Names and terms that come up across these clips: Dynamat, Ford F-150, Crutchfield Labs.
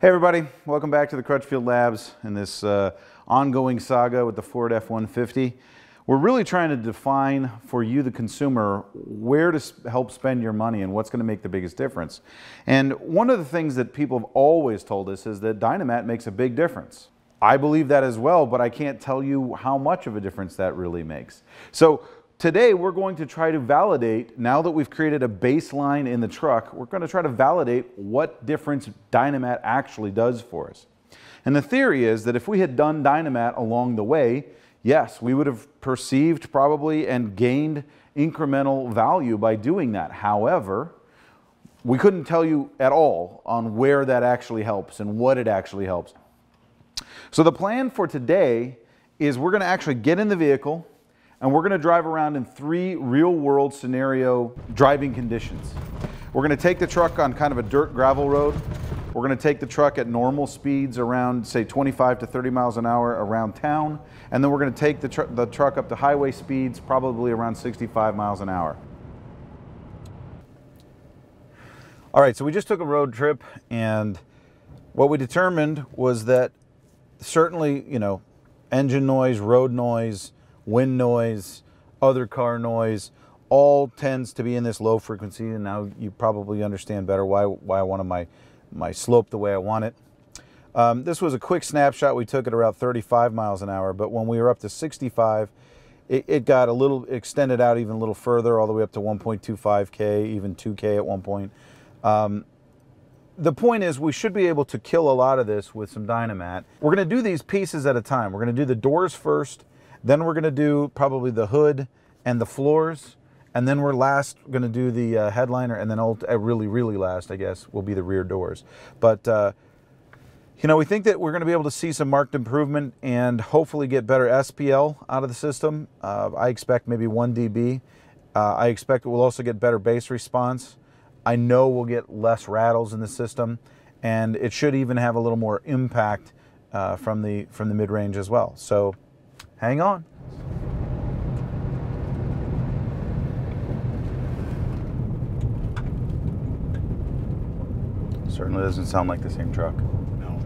Hey everybody, welcome back to the Crutchfield Labs and this ongoing saga with the Ford F-150. We're really trying to define for you, the consumer, where to help spend your money and what's going to make the biggest difference. And one of the things that people have always told us is that Dynamat makes a big difference. I believe that as well, but I can't tell you how much of a difference that really makes. So today we're going to try to validate, now that we've created a baseline in the truck, we're going to try to validate what difference Dynamat actually does for us. And the theory is that if we had done Dynamat along the way, yes, we would have perceived probably and gained incremental value by doing that. However, we couldn't tell you at all on where that actually helps and what it actually helps. So the plan for today is we're going to actually get in the vehicle and we're going to drive around in three real-world scenario driving conditions. We're going to take the truck on kind of a dirt gravel road. We're going to take the truck at normal speeds around, say, 25 to 30 miles an hour around town. And then we're going to take the truck up to highway speeds, probably around 65 miles an hour. All right, so we just took a road trip, and what we determined was that certainly, you know, engine noise, road noise, wind noise, other car noise, all tends to be in this low frequency, and now you probably understand better why I wanted my slope the way I want it. This was a quick snapshot we took at around 35 miles an hour, but when we were up to 65, it got a little extended out even a little further, all the way up to 1.25K, even 2K at one point. The point is we should be able to kill a lot of this with some Dynamat. We're gonna do these pieces at a time. We're gonna do the doors first, then we're going to do probably the hood and the floors, and then we're last going to do the headliner, and then really last, I guess, will be the rear doors. But you know, we think that we're going to be able to see some marked improvement and hopefully get better SPL out of the system. I expect maybe 1 dB. I expect we'll also get better bass response. I know we'll get less rattles in the system, and it should even have a little more impact from the mid-range as well. So hang on. Certainly doesn't sound like the same truck. No.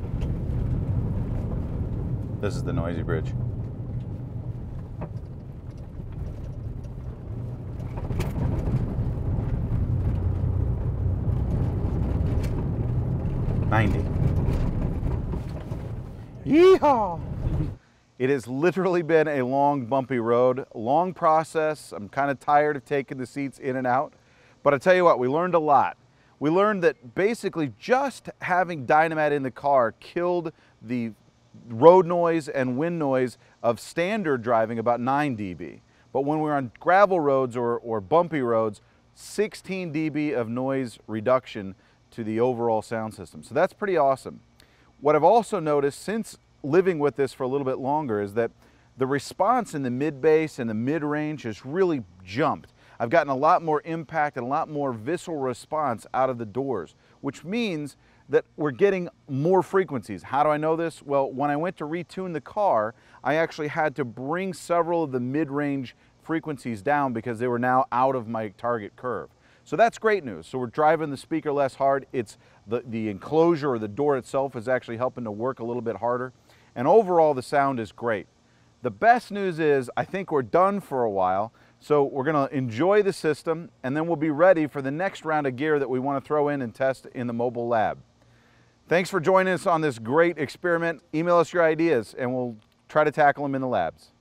This is the noisy bridge. Yeehaw! It has literally been a long, bumpy road, long process. I'm kind of tired of taking the seats in and out, but I tell you what, we learned a lot. We learned that basically just having Dynamat in the car killed the road noise and wind noise of standard driving about 9 dB. But when we're on gravel roads or bumpy roads, 16 dB of noise reduction to the overall sound system. So that's pretty awesome. What I've also noticed since living with this for a little bit longer is that the response in the mid-bass and the mid-range has really jumped. I've gotten a lot more impact and a lot more visceral response out of the doors, which means that we're getting more frequencies. How do I know this? Well, when I went to retune the car, I actually had to bring several of the mid-range frequencies down because they were now out of my target curve. So that's great news. So we're driving the speaker less hard. It's the enclosure or the door itself is actually helping to work a little bit harder. And overall, the sound is great. The best news is I think we're done for a while, so we're going to enjoy the system, and then we'll be ready for the next round of gear that we want to throw in and test in the mobile lab. Thanks for joining us on this great experiment. Email us your ideas, and we'll try to tackle them in the labs.